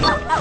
Perfect!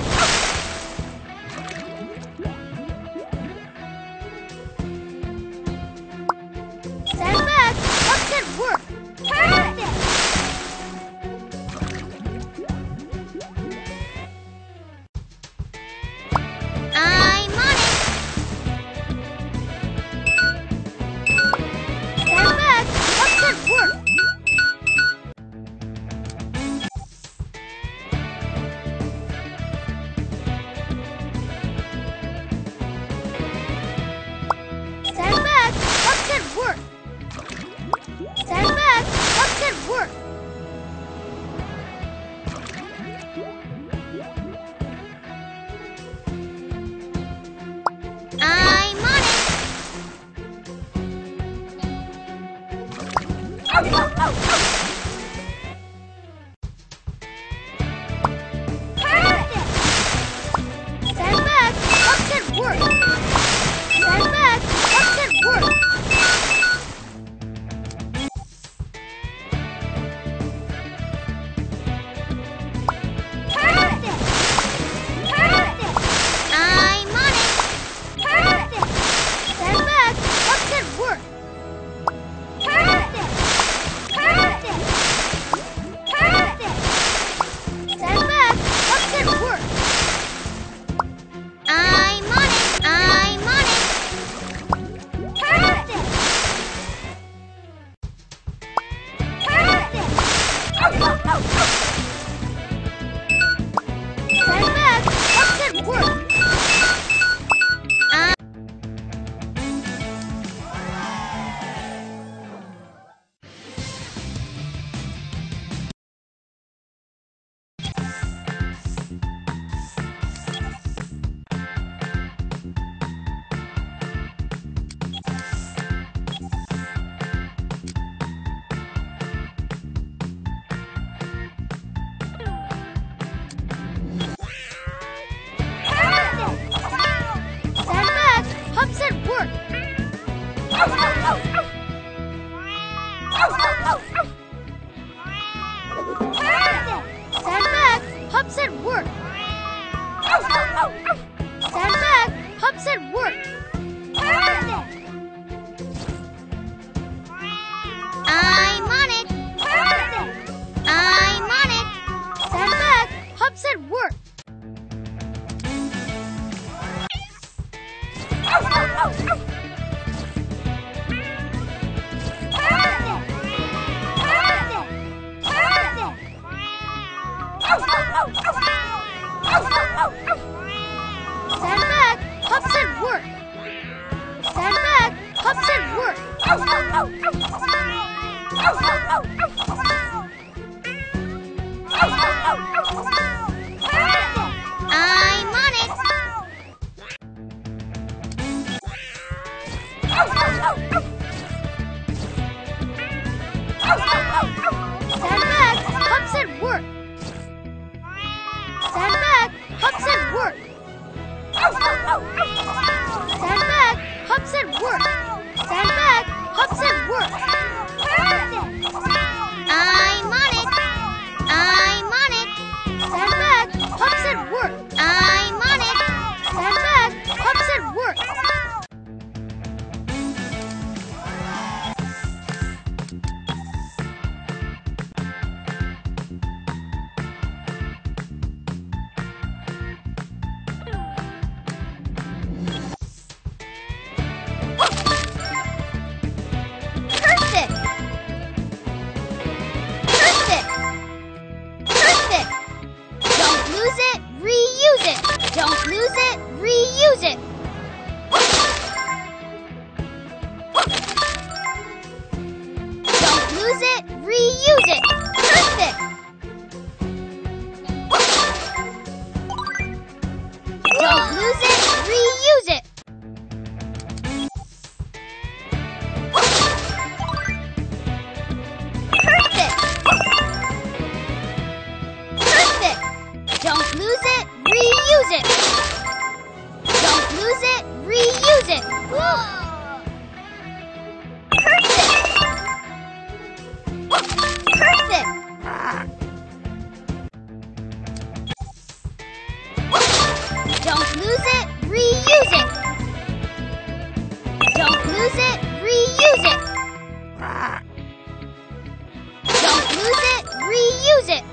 reuse it.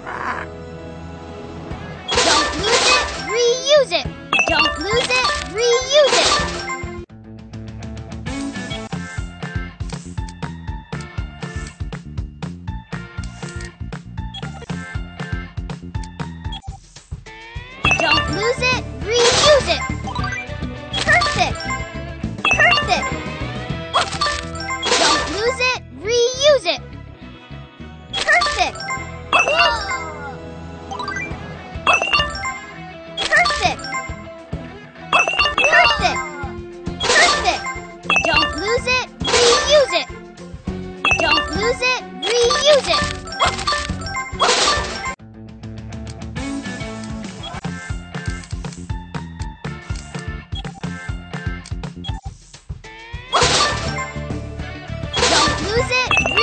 Don't lose it, reuse it. Don't lose it, reuse it. Don't lose it, reuse it. Don't lose it, reuse it. Perfect. Perfect! Don't lose it, reuse it! Perfect! Perfect! Perfect! Perfect! Don't lose it, reuse it! Don't lose it, reuse it!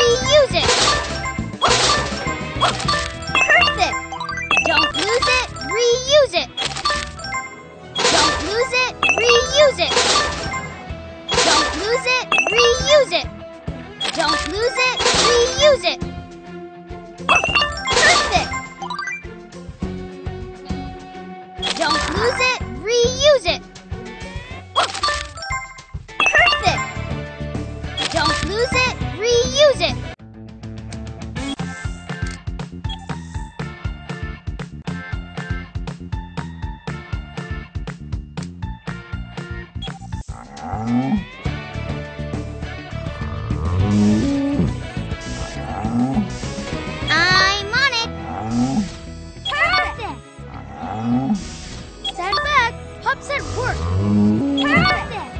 Don't lose it, reuse it. Perfect. Don't lose it, reuse it. Don't lose it, reuse it. Don't lose it, reuse it. Don't lose it, reuse it. Perfect. Don't lose it, reuse it. Perfect. Don't lose it. Reuse it. I'm on it. Perfect. Stand back. Pups at work. Perfect.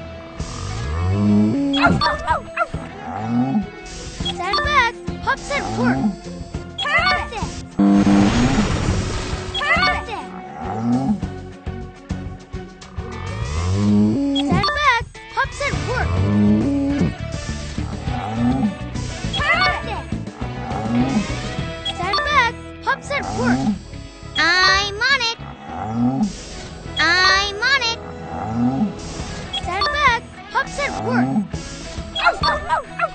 Ow, ow, ow, ow. Stand back, pups at work. Perfect! Perfect! Stand back, pups at work. Perfect! Stand back, pups at work. I'm on it. I'm on it. Stand back, pups at work. Ow, ow, ow, ow.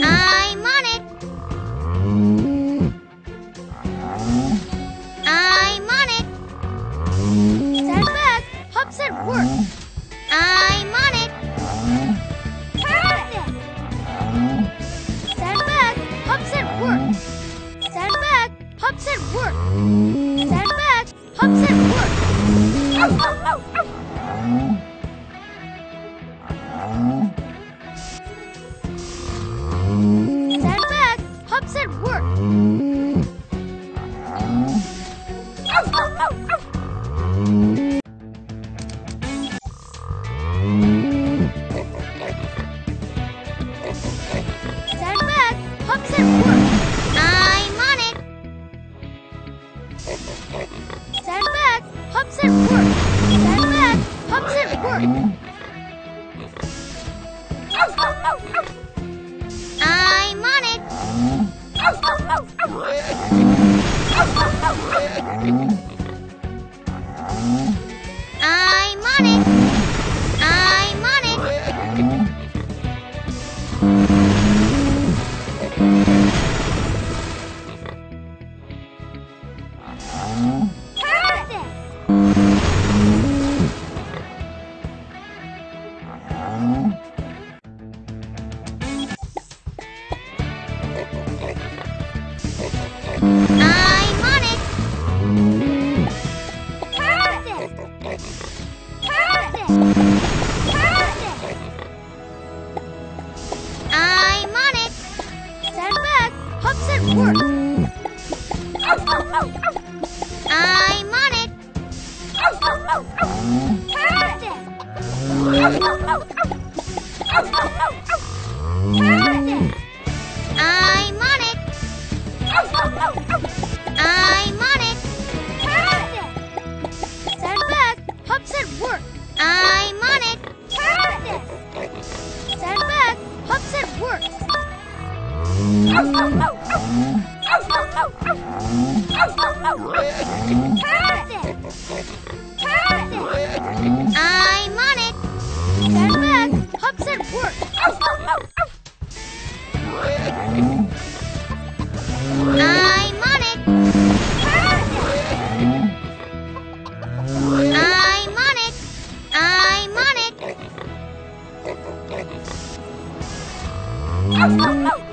I'm on it. I'm on it. Stand back, pups at work. I'm on it. Perfect. Stand back, pups at work. Stand back, pups at work. Stand back, pups at work. Ow, ow, ow, ow. At work. Ow, ow, ow, ow. Stand back, pups at work. I'm on it. Stand back, pups at work. Stand back, pups at work. Ow, ow, ow, ow. I'm on it. Ow, ow, ow, ow. Ow, ow, ow, ow. I'm on it. I'm on it. Perfect. I'm on it. Perfect. Perfect. Perfect. I'm on it. Stand back, pups at work. Ow, ow, ow, ow. I'm on it. Ow, ow, ow, ow. Perfect. Ow, ow, ow, ow. Ow, ow, ow, ow. Perfect. I'm on it. Ow, ow, ow, ow. I'm on it. Perfect. Stand back, pups at work. I'm on it. Perfect. Stand back, pups at work. Ow, ow, ow, ow. Ow, ow, ow, ow. Ow, ow, ow, ow. Perfect. Perfect. I'm on it. Stand back, pups at work. Ow, ow, ow. I'm on it.